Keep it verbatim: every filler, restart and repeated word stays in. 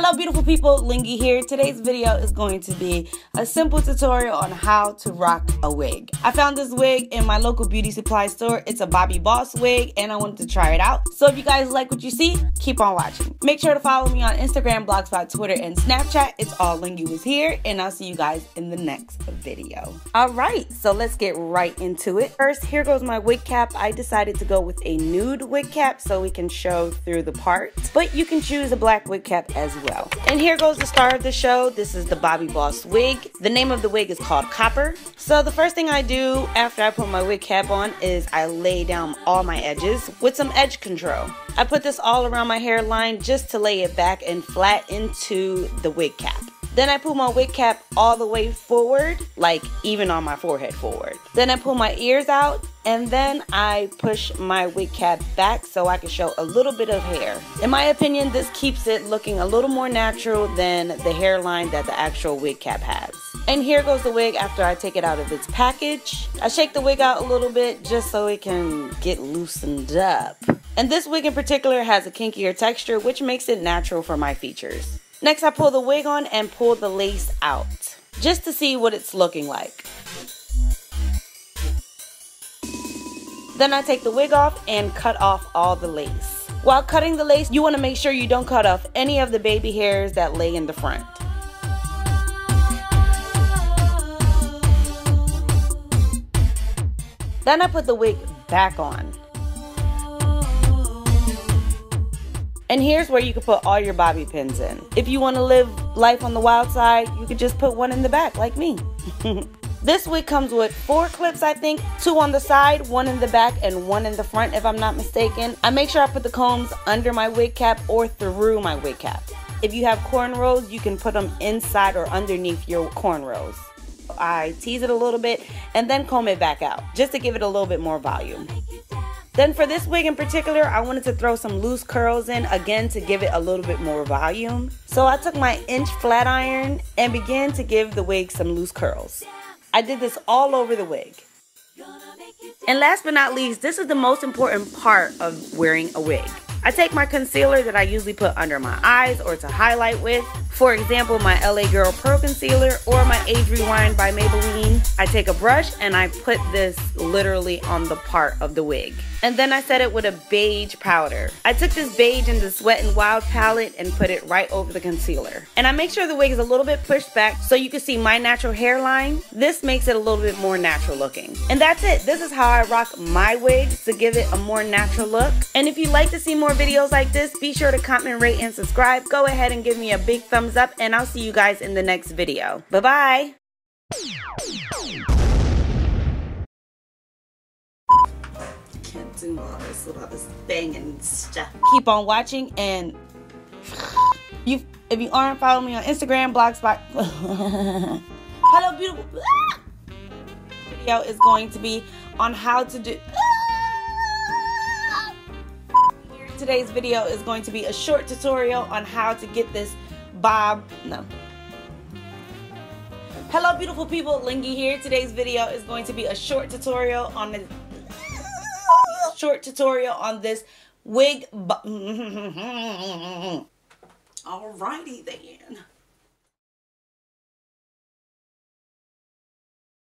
Hello beautiful people, Lingy here. Today's video is going to be a simple tutorial on how to rock a wig. I found this wig in my local beauty supply store. It's a Bobbi Boss wig and I wanted to try it out. So if you guys like what you see, keep on watching. Make sure to follow me on Instagram, Blogspot, Twitter, and Snapchat. It's all Lingy was here and I'll see you guys in the next video. Alright, so let's get right into it. First, here goes my wig cap. I decided to go with a nude wig cap so we can show through the parts, but you can choose a black wig cap as well. And here goes the star of the show. This is the Bobbi Boss wig. The name of the wig is called Copper. So the first thing I do after I put my wig cap on is I lay down all my edges with some edge control. I put this all around my hairline just to lay it back and flat into the wig cap. Then I pull my wig cap all the way forward, like even on my forehead forward. Then I pull my ears out. And then I push my wig cap back so I can show a little bit of hair. In my opinion, this keeps it looking a little more natural than the hairline that the actual wig cap has. And here goes the wig after I take it out of its package. I shake the wig out a little bit just so it can get loosened up. And this wig in particular has a kinkier texture, which makes it natural for my features. Next, I pull the wig on and pull the lace out just to see what it's looking like. Then I take the wig off and cut off all the lace. While cutting the lace, you want to make sure you don't cut off any of the baby hairs that lay in the front. Then I put the wig back on. And here's where you can put all your bobby pins in. If you want to live life on the wild side, you could just put one in the back like me. This wig comes with four clips, I think, two on the side, one in the back, and one in the front, if I'm not mistaken. I make sure I put the combs under my wig cap or through my wig cap. If you have cornrows, you can put them inside or underneath your cornrows. I tease it a little bit and then comb it back out, just to give it a little bit more volume. Then for this wig in particular, I wanted to throw some loose curls in, again, to give it a little bit more volume. So I took my inch flat iron and began to give the wig some loose curls. I did this all over the wig. And last but not least, this is the most important part of wearing a wig. I take my concealer that I usually put under my eyes or to highlight with. For example, my L A Girl Pro Concealer or my Age Rewind by Maybelline. I take a brush and I put this literally on the part of the wig. And then I set it with a beige powder. I took this beige in this Wet n Wild palette and put it right over the concealer. And I make sure the wig is a little bit pushed back so you can see my natural hairline. This makes it a little bit more natural looking. And that's it. This is how I rock my wigs to give it a more natural look. And if you'd like to see more videos like this, be sure to comment, rate, and subscribe. Go ahead and give me a big thumbs up and I'll see you guys in the next video. Bye-bye. Can't do all this with all this banging stuff. Keep on watching, and you if you aren't following me on Instagram, Blogspot. Hello beautiful. Video is going to be on how to do Today's video is going to be a short tutorial on how to get this bob no Hello beautiful people, Lingy here. Today's video is going to be a short tutorial on the short tutorial on this wig. Alrighty then.